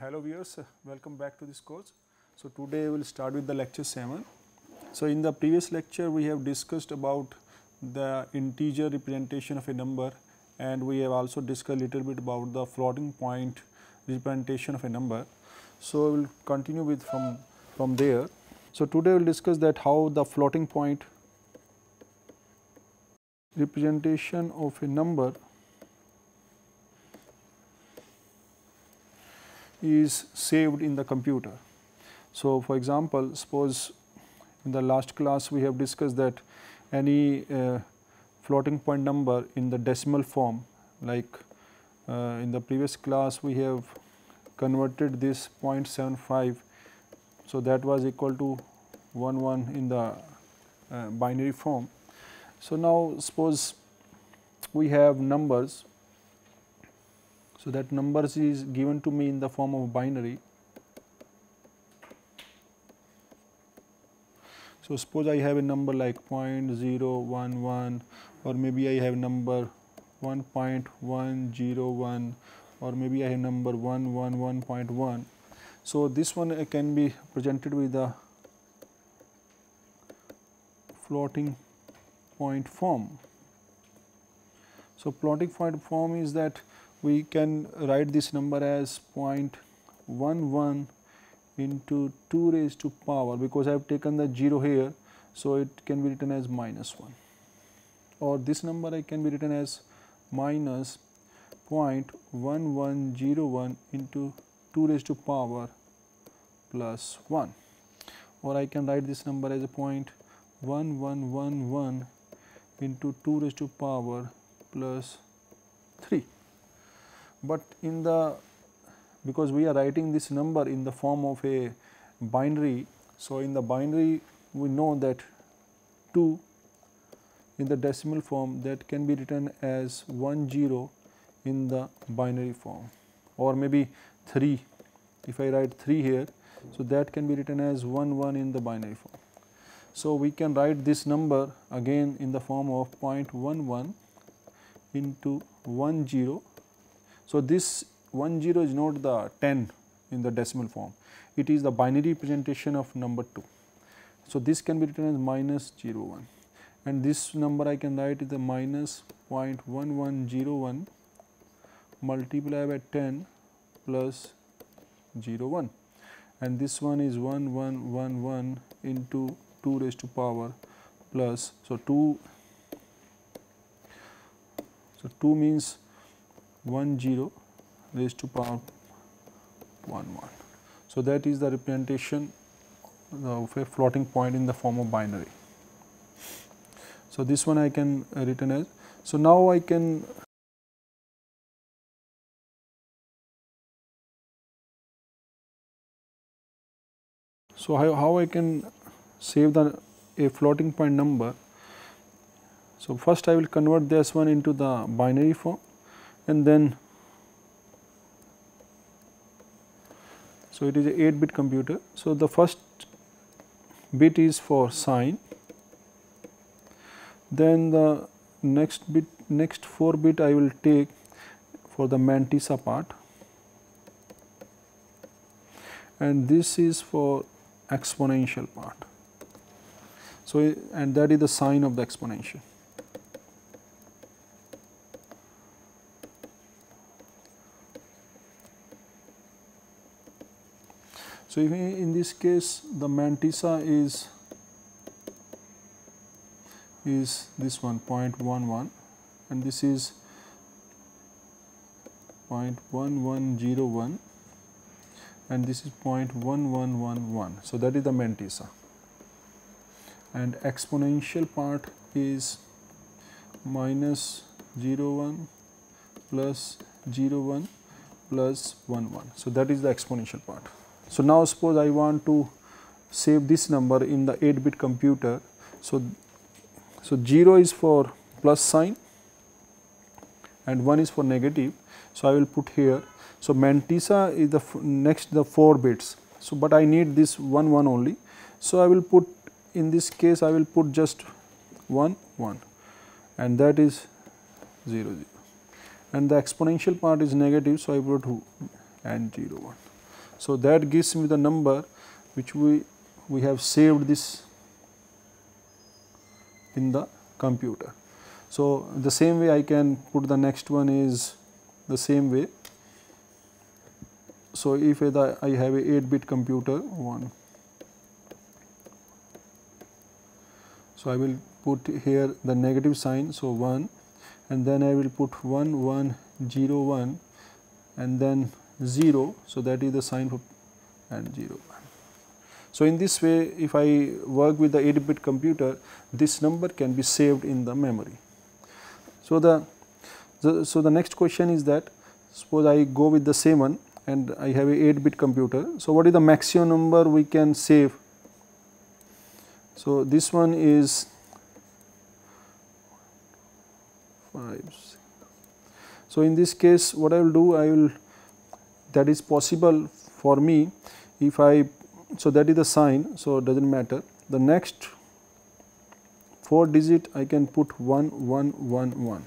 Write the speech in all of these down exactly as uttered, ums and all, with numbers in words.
Hello viewers, welcome back to this course. So today we will start with the lecture seven. So in the previous lecture we have discussed about the integer representation of a number, and we have also discussed a little bit about the floating point representation of a number. So we will continue with from, from there. So today we will discuss that how the floating point representation of a number is saved in the computer. So for example, suppose in the last class we have discussed that any uh, floating point number in the decimal form, like uh, in the previous class we have converted this zero point seven five, so that was equal to one one in the uh, binary form. So now suppose we have numbers, so that numbers is given to me in the form of binary. So suppose I have a number like zero point zero one one, or maybe I have number one point one zero one, or maybe I have number one eleven point one. So this one can be presented with a floating point form. So floating point form is that we can write this number as zero point one one into two raised to power, because I have taken the zero here, so it can be written as minus one, or this number I can be written as minus zero point one one zero one into two raised to power plus one, or I can write this number as a zero point one one one one into two raised to power plus three. But in the, because we are writing this number in the form of a binary, so in the binary we know that two in the decimal form, that can be written as one zero in the binary form, or maybe three, if I write three here, so that can be written as one one in the binary form. So we can write this number again in the form of zero point one one into one zero. So this one zero is not the ten in the decimal form, it is the binary representation of number two. So this can be written as minus zero one, and this number I can write is the minus zero point one one zero one multiplied by ten plus zero one, and this one is one one one one into two raised to power plus, so two, so two means one zero raised to power one one. So that is the representation of a floating point in the form of binary. So this one I can uh, written as, so now I can so how, how I can save the a floating point number. So first I will convert this one into the binary form, and then, so it is an eight bit computer, so the first bit is for sign, then the next bit, next four bit I will take for the mantissa part, and this is for exponential part, so and that is the sign of the exponential. So if in this case the mantissa is, is this one zero point one one, and this is zero point one one zero one, and this is zero point one one one one. So that is the mantissa, and exponential part is minus zero one plus zero one plus one one. So that is the exponential part. So now suppose I want to save this number in the eight bit computer, so, so zero is for plus sign and one is for negative, so I will put here. So mantissa is the next the four bits, so but I need this one one only, so I will put, in this case I will put just one one, and that is zero zero, and the exponential part is negative, so I put and zero one. So that gives me the number which we, we have saved this in the computer. So the same way I can put the next one is the same way. So if I have a eight bit computer one, so I will put here the negative sign, so one, and then I will put one one zero one and then zero, so that is the sign for and zero. So in this way, if I work with the eight bit computer, this number can be saved in the memory. So the, the so the next question is that suppose I go with the same one and I have a eight bit computer. So what is the maximum number we can save? So this one is five. So in this case, what I will do, I will that is possible for me if I, so that is the sign, so it does not matter. The next four digit I can put one one one one.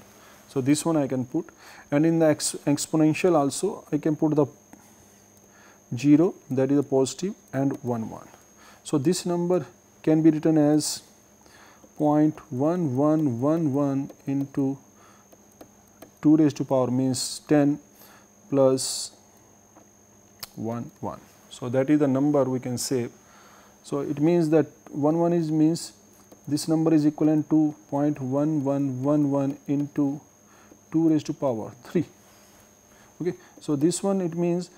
So this one I can put, and in the ex exponential also I can put the zero, that is a positive, and one one. So this number can be written as zero point one one one one into two raised to power means ten plus one one. So that is the number we can save. So it means that one one is means this number is equivalent to zero point one one one one into two raised to power three. Okay. So this one, it means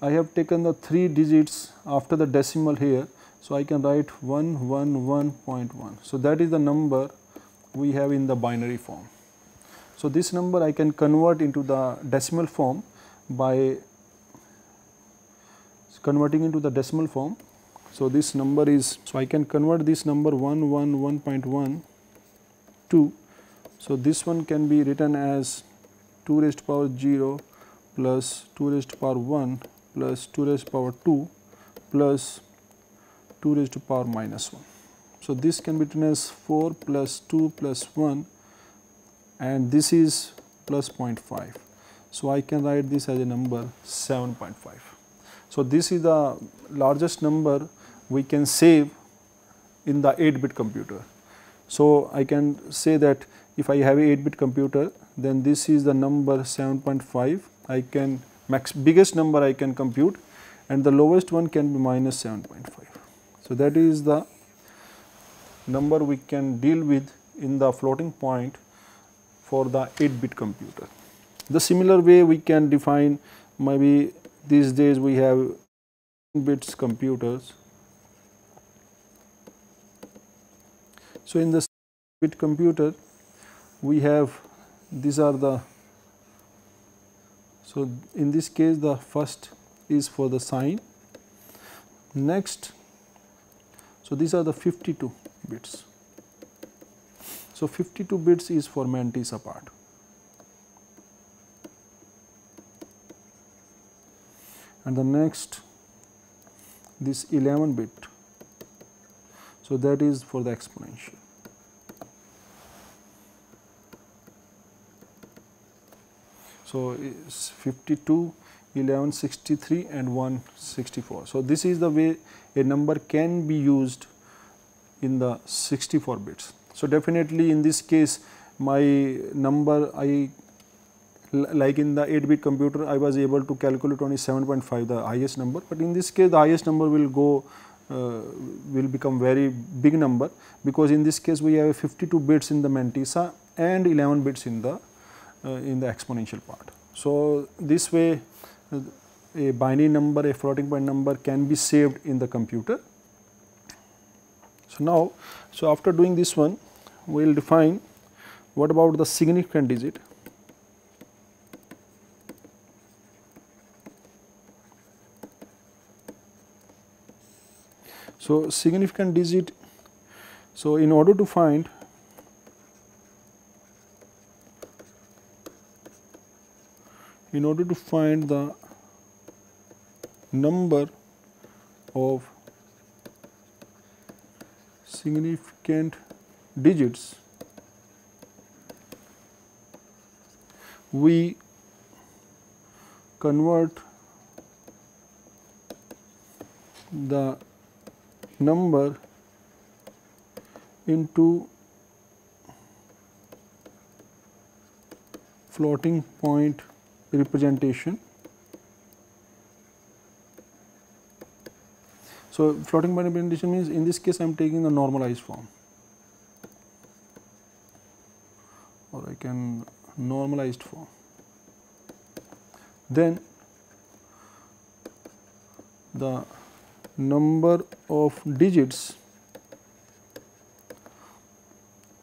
I have taken the three digits after the decimal here. So I can write one one one point one. So that is the number we have in the binary form. So this number I can convert into the decimal form by converting into the decimal form. So this number is, so I can convert this number one one one point one to, so this one can be written as two raised to power zero plus two raised to power one plus two raised to power two plus two raised to power minus one. So this can be written as four plus two plus one, and this is plus zero point five. So I can write this as a number seven point five. So this is the largest number we can save in the eight bit computer. So I can say that if I have a eight bit computer, then this is the number seven point five. I can max biggest number I can compute, and the lowest one can be minus seven point five. So that is the number we can deal with in the floating point for the eight bit computer. The similar way we can define, maybe these days we have bits computers. So in the bit computer we have, these are the, so in this case the first is for the sign, next, so these are the fifty-two bits. So fifty-two bits is for Mantissa part. And the next, this eleven bit, so that is for the exponential. So it's fifty-two, eleven, sixty-three and one sixty-four. So this is the way a number can be used in the sixty-four bits. So definitely in this case my number, I like in the eight bit computer I was able to calculate only seven point five, the highest number, but in this case the highest number will go uh, will become very big number, because in this case we have fifty-two bits in the Mantissa and eleven bits in the uh, in the exponential part. So this way uh, a binary number, a floating point number can be saved in the computer. So now, so after doing this one, we will define what about the significant digit. So significant digit, so in order to find in order to find the number of significant digits, we convert the number into floating point representation. So, floating point representation means in this case I am taking the normalized form, or I can normalized form. Then the number of digits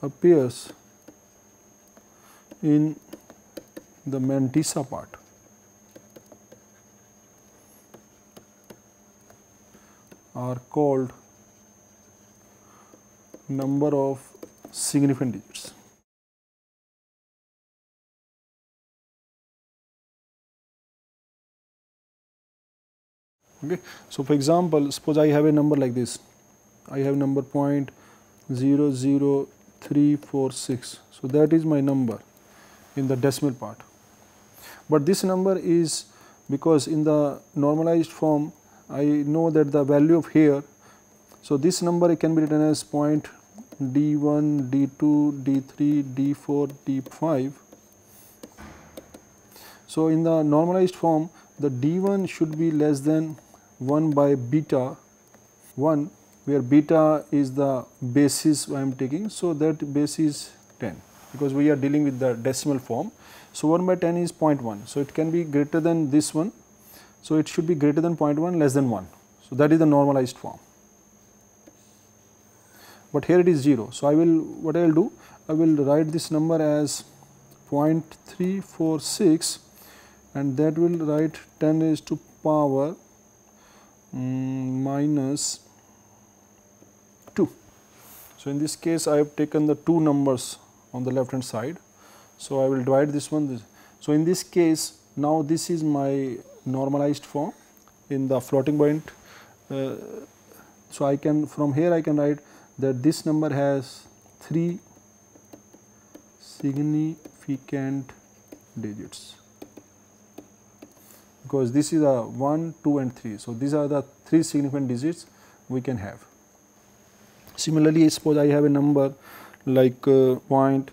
appears in the mantissa part. Are called number of significant digits. Okay. So, for example, suppose I have a number like this, I have number zero point zero zero three four six. So, that is my number in the decimal part, but this number is because in the normalized form I know that the value of here. So, this number can be written as point D one, D two, D three, D four, D five. So, in the normalized form the D one should be less than one by beta one, where beta is the basis I am taking. So, that base is ten, because we are dealing with the decimal form. So, one by ten is zero point one. So, it can be greater than this one. So, it should be greater than zero point one, less than one. So, that is the normalized form, but here it is zero. So, I will, what I will do? I will write this number as zero point three four six, and that will write ten raised to power um, minus two. So, in this case I have taken the two numbers on the left hand side. So, I will divide this one. This. So, in this case now this is my normalized form in the floating point. Uh, so, I can, from here I can write that this number has three significant digits, because this is a one, two and three. So, these are the three significant digits we can have. Similarly, suppose I have a number like uh, zero point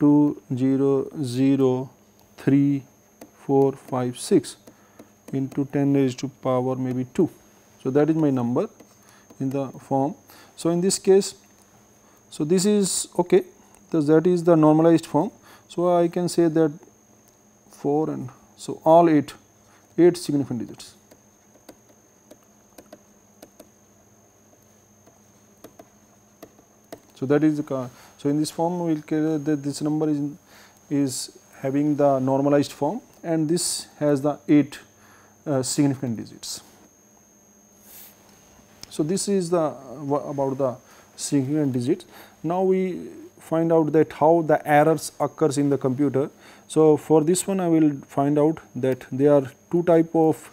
two zero zero three four five six. Into ten raised to power maybe two. So, that is my number in the form. So, in this case, so this is okay, so that is the normalized form. So, I can say that four and so all eight, eight significant digits. So, that is the, so in this form we will carry that this number is, is having the normalized form, and this has the eight Uh, significant digits. So, this is the uh, about the significant digits. Now, we find out that how the errors occurs in the computer. So, for this one I will find out that there are two type of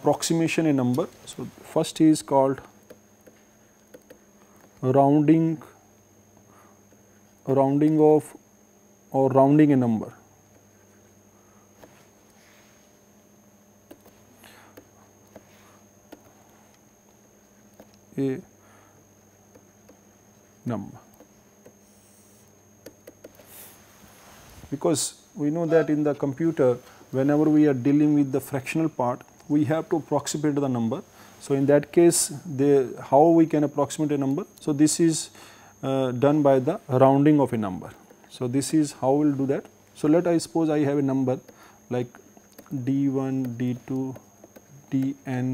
approximation in number. So, first is called rounding, rounding of or rounding a number. A number, because we know that in the computer whenever we are dealing with the fractional part we have to approximate the number. So, in that case the how we can approximate a number. So, this is uh, done by the rounding of a number. So, this is how we will do that. So, let I suppose I have a number like D one, D two, Dn,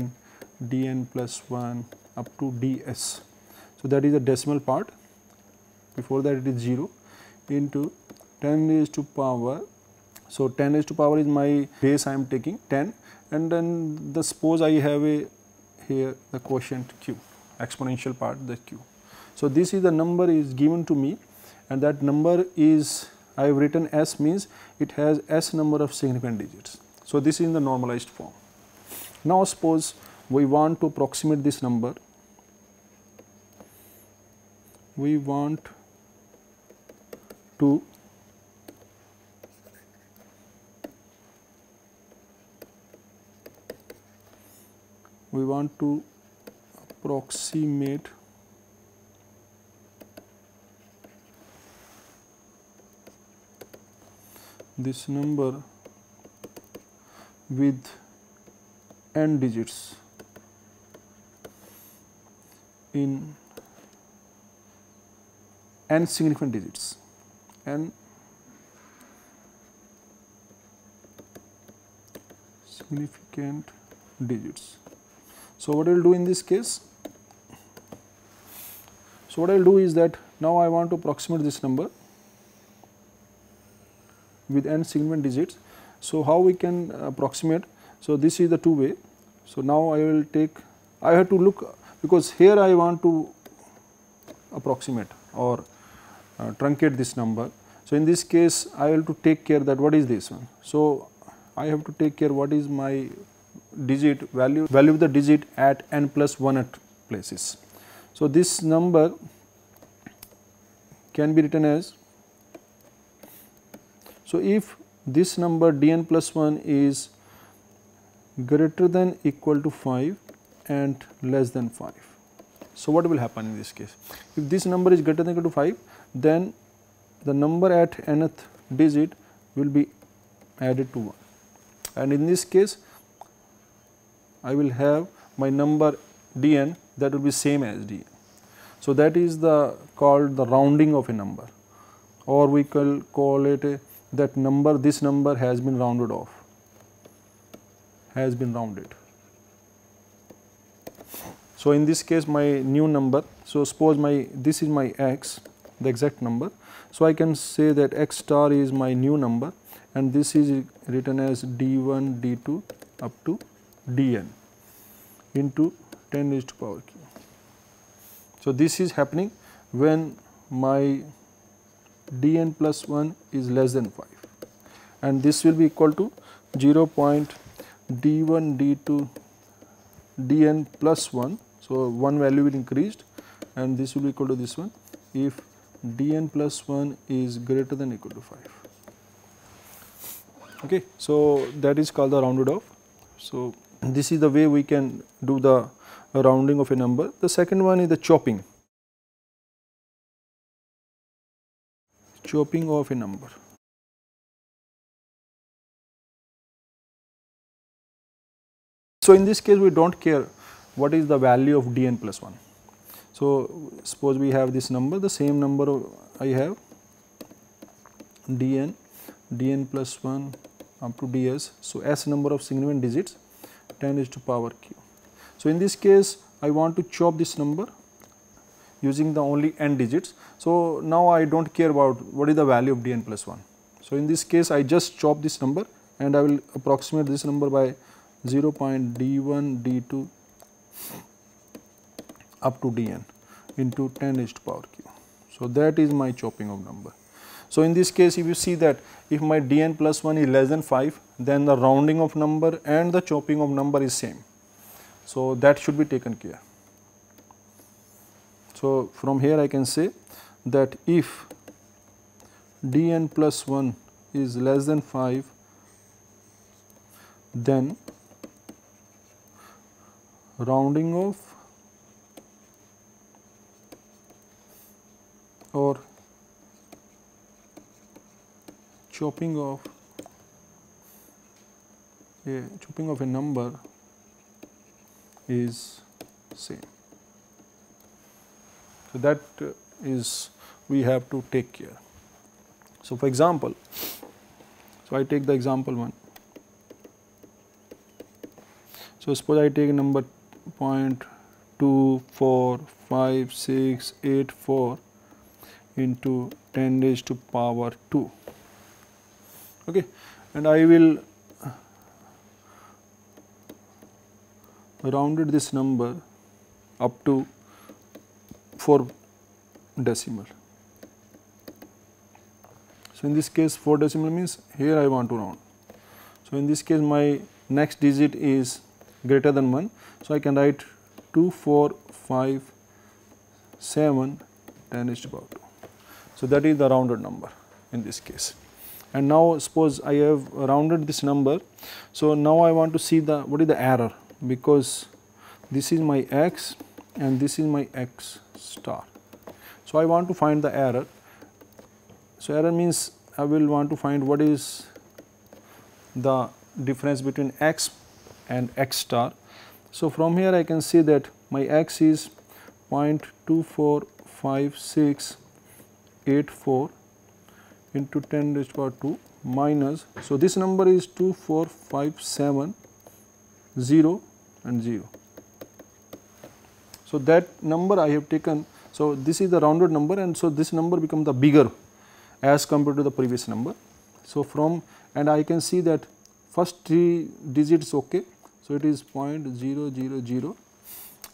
Dn plus one up to ds. So, that is the decimal part, before that it is zero, into ten raised to power. So, ten raised to power is my base I am taking ten, and then the suppose I have a here the quotient q, exponential part the q. So, this is the number is given to me, and that number is I have written s, means it has s number of significant digits. So, this is in the normalized form. Now, suppose we want to approximate this number, we want to we want to approximate this number with n digits in n significant digits n significant digits. So, what I will do in this case? So, what I will do is that now I want to approximate this number with n significant digits. So, how we can approximate? So, this is the two way. So, now I will take, I have to look, because here I want to approximate or uh, truncate this number. So, in this case I have to take care that what is this one. So, I have to take care what is my digit value, value of the digit at n plus one at places. So, this number can be written as, so if this number dn plus one is greater than equal to five and less than five. So, what will happen in this case? If this number is greater than equal to five, then the number at nth digit will be added to one, and in this case I will have my number dn that will be same as dn. So, that is the called the rounding of a number, or we can call it a, that number, this number has been rounded off, has been rounded. So, in this case my new number, so suppose my this is my x, the exact number. So, I can say that x star is my new number and this is written as d one, d two up to dn into ten raised to power q. So, this is happening when my dn plus one is less than five, and this will be equal to zero point d one d two dn plus one. So, one value will increased and this will be equal to this one if dn plus one is greater than equal to five. Okay. So, that is called the rounded off. So, this is the way we can do the rounding of a number. The second one is the chopping. Chopping of a number. So, in this case we do not care what is the value of dn plus one. So, suppose we have this number, the same number I have dn, dn plus one up to ds. So, s number of significant digits ten raised to power q. So, in this case I want to chop this number using the only n digits. So, now I do not care about what is the value of dn plus one. So, in this case I just chop this number and I will approximate this number by zero point d one d two up to dn into ten raised to power q. So, that is my chopping of number. So, in this case if you see that if my dn plus one is less than five, then the rounding of number and the chopping of number is same. So, that should be taken care. So, from here I can say that if dn plus one is less than five, then rounding off or chopping off a chopping of a number is same. So, that is we have to take care. So, for example, so I take the example one. So, suppose I take number zero point two four five six eight four into ten raised to power two, okay, and I will rounded this number up to four decimal. So, in this case four decimal means here I want to round. So, in this case my next digit is greater than one. So, I can write two four five seven ten raised to power two. So, that is the rounded number in this case. And now suppose I have rounded this number. So, now I want to see the what is the error, because this is my x and this is my x star. So, I want to find the error. So, error means I will want to find what is the difference between x and x star. So, from here I can see that my x is zero point two four five six eight four into ten raised to the power two minus. So, this number is two four five seven zero and zero. So, that number I have taken. So, this is the rounded number, and so this number becomes the bigger as compared to the previous number. So, from and I can see that first three digits okay. So, it is zero point zero zero zero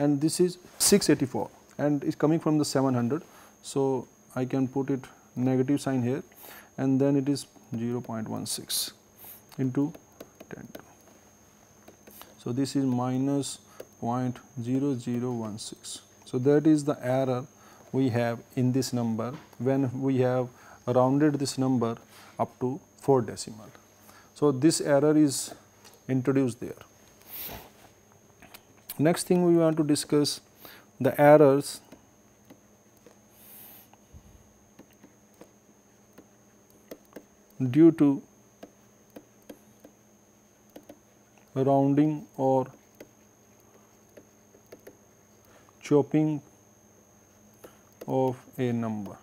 and this is six eighty-four and it is coming from the seven hundred. So, I can put it negative sign here and then it is zero point one six into ten. So, this is minus zero point zero zero one six. So, that is the error we have in this number when we have rounded this number up to four decimal. So, this error is introduced there. Next thing we want to discuss the errors due to rounding or chopping of a number.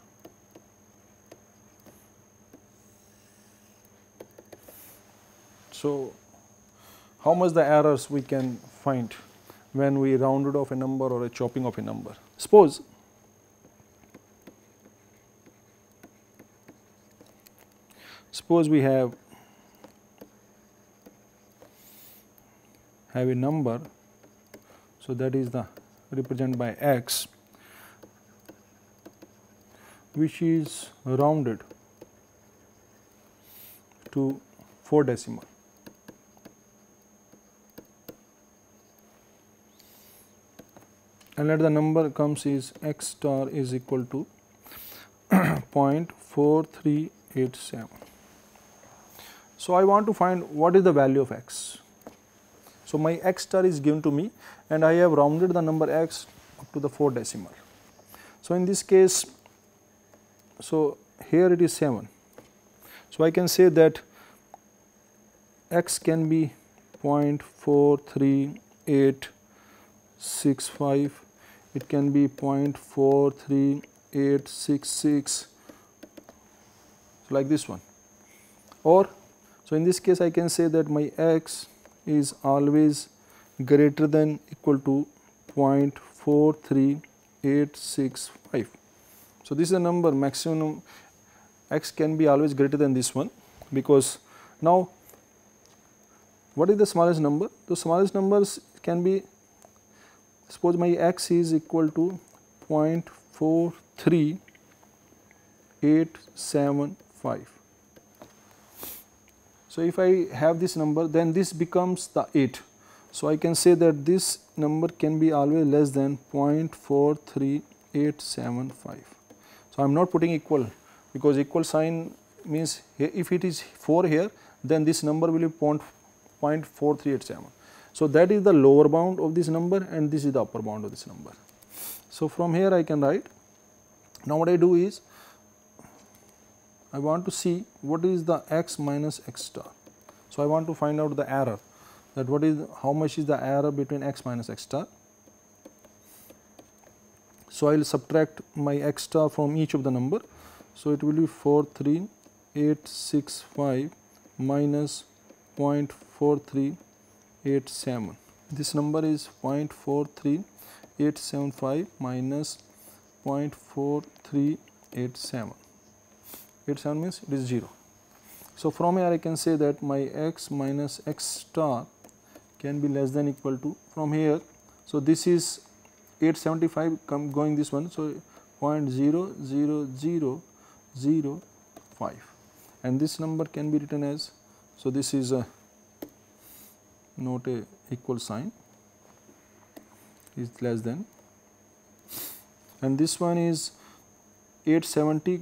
So, how much the errors we can find when we rounded off a number or a chopping of a number? Suppose Suppose we have have a number, so that is the represented by x, which is rounded to four decimal. And let the number comes is x star is equal to zero point four three eight seven. So, I want to find what is the value of x. So, my x star is given to me and I have rounded the number x up to the four decimal. So, in this case, so here it is seven. So, I can say that x can be zero point four three eight six five, it can be zero point four three eight six six, so like this one, or so in this case I can say that my x is always greater than equal to zero point four three eight six five. So, this is a number maximum, x can be always greater than this one, because now what is the smallest number? The smallest numbers can be, suppose my x is equal to zero point four three eight seven five. So, if I have this number, then this becomes the eight. So, I can say that this number can be always less than zero point four three eight seven five. So, I am not putting equal, because equal sign means if it is four here, then this number will be zero point four three eight seven. So, that is the lower bound of this number and this is the upper bound of this number. So, from here I can write. Now, what I do is, I want to see what is the x minus x star. So, I want to find out the error, that what is, how much is the error between x minus x star. So, I will subtract my x star from each of the number. So, it will be four three eight six five minus zero point four three eight seven. This number is zero point four three eight seven five minus zero point four three eight seven. eight seven means it is zero. So, from here I can say that my x minus x star can be less than equal to, from here, so this is eight seventy-five come going this one, so zero point zero zero zero zero five, and this number can be written as, so this is a not a equal sign, is less than, and this one is eight seventy.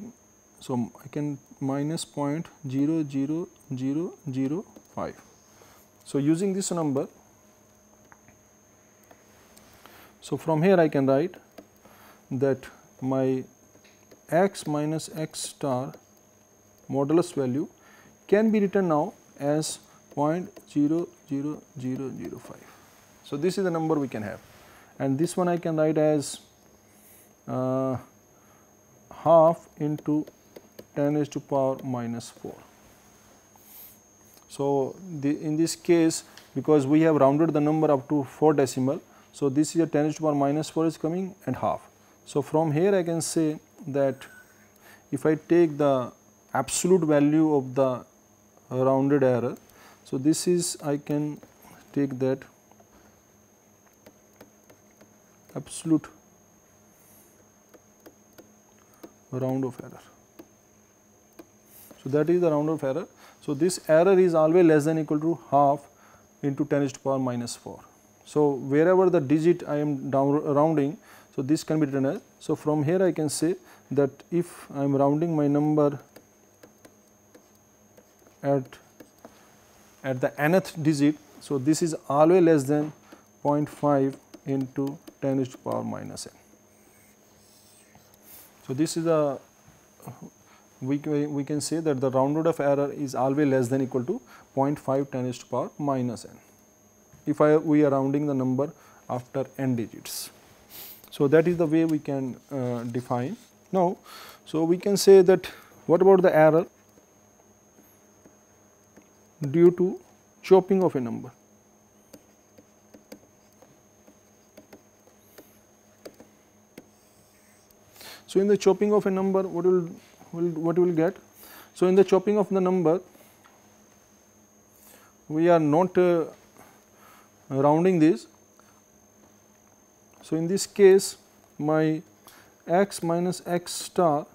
So, I can minus zero point zero zero zero five. So, using this number, So, from here I can write that my x minus x star modulus value can be written now as zero point zero zero zero five. So, this is the number we can have, and this one I can write as uh, half into ten raised to power minus four. So, the, in this case, because we have rounded the number up to four decimal, so this is a ten raised to power minus four is coming and half. So, from here I can say that if I take the absolute value of the rounded error, so this is, I can take that absolute round of error. So, that is the round of error. So, this error is always less than or equal to half into ten raised to power minus four. So, wherever the digit I am down rounding, so this can be written as. So, from here I can say that if I am rounding my number at at the nth digit, so this is always less than zero point five into ten raised to power minus n. So, this is a we we can say that the rounded of error is always less than or equal to zero point five ten raised to power minus n if I we are rounding the number after n digits. So, that is the way we can uh, define now. So, we can say that what about the error due to chopping of a number. So, in the chopping of a number, what will will what you will get? So, in the chopping of the number, we are not uh, rounding this. So, in this case, my x minus x star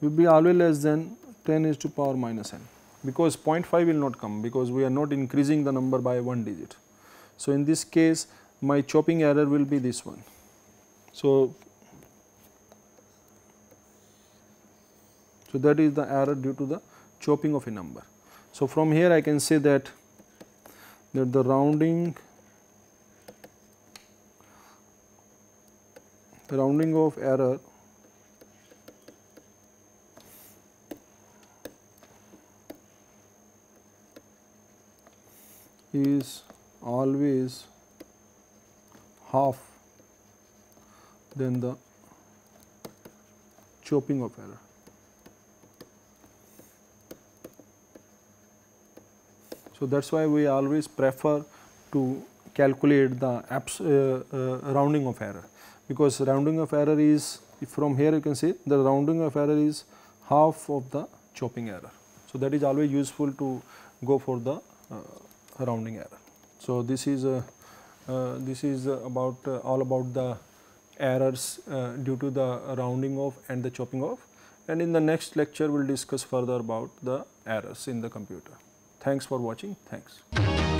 will be always less than ten raised to power minus n, because zero point five will not come, because we are not increasing the number by one digit. So, in this case, my chopping error will be this one. So, so that is the error due to the chopping of a number. So, from here I can say that that the rounding rounding of error is always half than the chopping of error. So, that is why we always prefer to calculate the abs uh, uh, rounding of error, because rounding of error is, if from here you can see the rounding of error is half of the chopping error. So, that is always useful to go for the uh, rounding error. So, this is uh, uh, this is uh, about uh, all about the errors uh, due to the rounding of and the chopping of, and in the next lecture we will discuss further about the errors in the computer. Thanks for watching. Thanks.